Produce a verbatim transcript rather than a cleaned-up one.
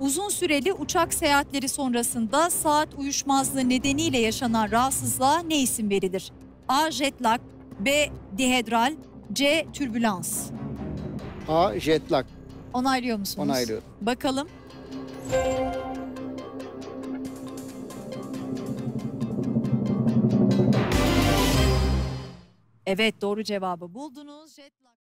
Uzun süreli uçak seyahatleri sonrasında saat uyuşmazlığı nedeniyle yaşanan rahatsızlığa ne isim verilir? A. Jetlag, B. Dihedral, C. Türbülans. A. Jetlag. Onaylıyor musunuz? Onaylıyorum. Bakalım. Evet, doğru cevabı buldunuz. Jetlag.